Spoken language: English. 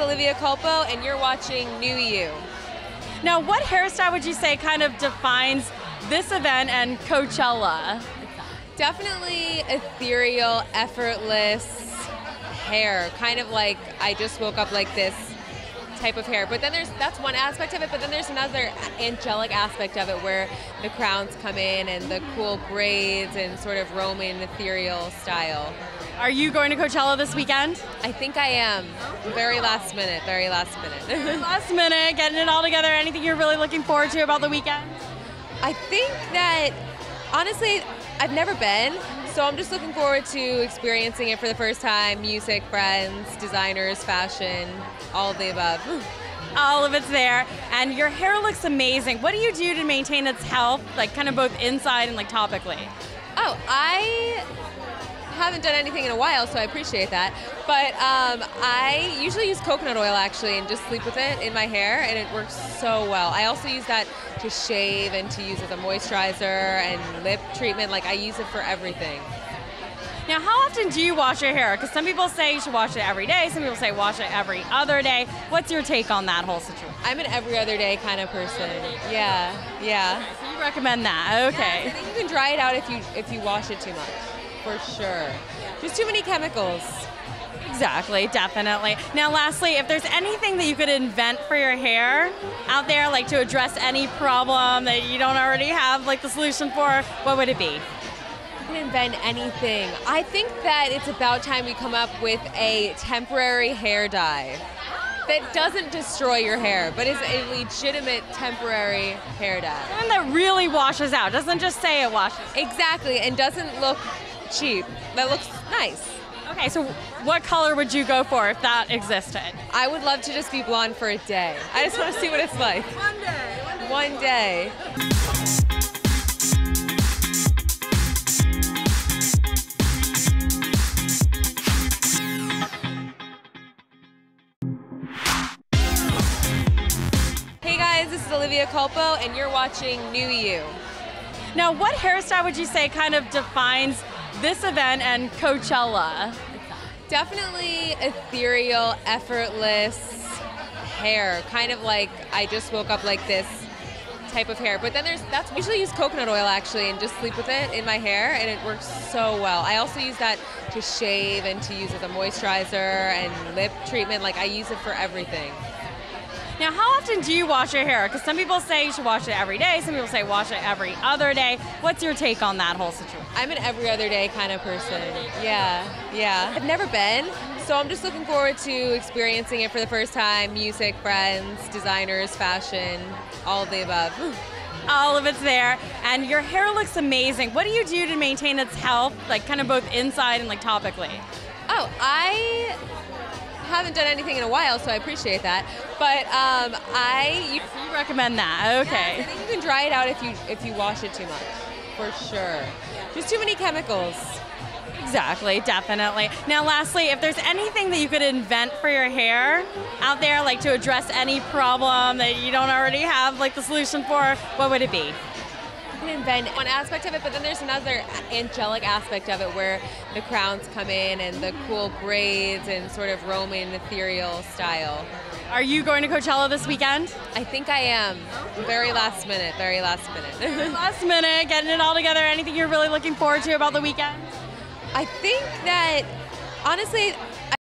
is Olivia Culpo, and you're watching New You. Now, what hairstyle would you say kind of defines this event and Coachella? Definitely ethereal, effortless hair. Kind of like I just woke up like this type of hair. But then that's one aspect of it, but then there's another angelic aspect of it where the crowns come in and the cool braids and sort of Roman ethereal style. Are you going to Coachella this weekend? I think I am. Very last minute, very last minute. Last minute, getting it all together. Anything you're really looking forward to about the weekend? I think that, honestly, I've never been, so I'm just looking forward to experiencing it for the first time. Music, friends, designers, fashion, all of the above. All of it's there. And your hair looks amazing. What do you do to maintain its health, like kind of both inside and like topically? Oh, I haven't done anything in a while, so I appreciate that. But I usually use coconut oil, actually, and just sleep with it in my hair, and it works so well. I also use that to shave and to use as a moisturizer and lip treatment. Like, I use it for everything. Now, how often do you wash your hair? Because some people say you should wash it every day. Some people say wash it every other day. What's your take on that whole situation? I'm an every other day kind of person. Yeah, yeah. Okay, so you recommend that? Okay. Yes, I think you can dry it out if you wash it too much. For sure. There's too many chemicals. Exactly, definitely. Now lastly, if there's anything that you could invent for your hair out there, like to address any problem that you don't already have like the solution for, what would it be? You can invent anything. I think that it's about time we come up with a temporary hair dye that doesn't destroy your hair, but is a legitimate temporary hair dye. One that really washes out, doesn't just say it washes. Exactly, and doesn't look cheap. That looks nice. Okay, so what color would you go for if that existed? I would love to just be blonde for a day. I just want to see what it's like. One day. Hey guys, this is Olivia Culpo, and you're watching New You. Now, what hairstyle would you say kind of defines this event and Coachella? Definitely ethereal, effortless hair. Kind of like I just woke up like this type of hair. But then I usually use coconut oil, actually, and just sleep with it in my hair, and it works so well. I also use that to shave and to use as a moisturizer and lip treatment. Like, I use it for everything. Now, how often do you wash your hair? Because some people say you should wash it every day. Some people say wash it every other day. What's your take on that whole situation? I'm an every other day kind of person. Yeah, yeah. I've never been, so I'm just looking forward to experiencing it for the first time. Music, friends, designers, fashion, all of the above. All of it's there. And your hair looks amazing. What do you do to maintain its health, like kind of both inside and like topically? Oh, I haven't done anything in a while, so I appreciate that. But you recommend that? Okay. Yes, I think you can dry it out if you wash it too much. For sure. There's too many chemicals. Exactly, definitely. Now lastly, if there's anything that you could invent for your hair out there, like to address any problem that you don't already have like the solution for, what would it be? Invent one aspect of it, but then there's another angelic aspect of it where the crowns come in and the cool braids and sort of Roman ethereal style. Are you going to Coachella this weekend? I think I am. Very last minute, very last minute. Last minute, getting it all together. Anything you're really looking forward to about the weekend? I think that, honestly,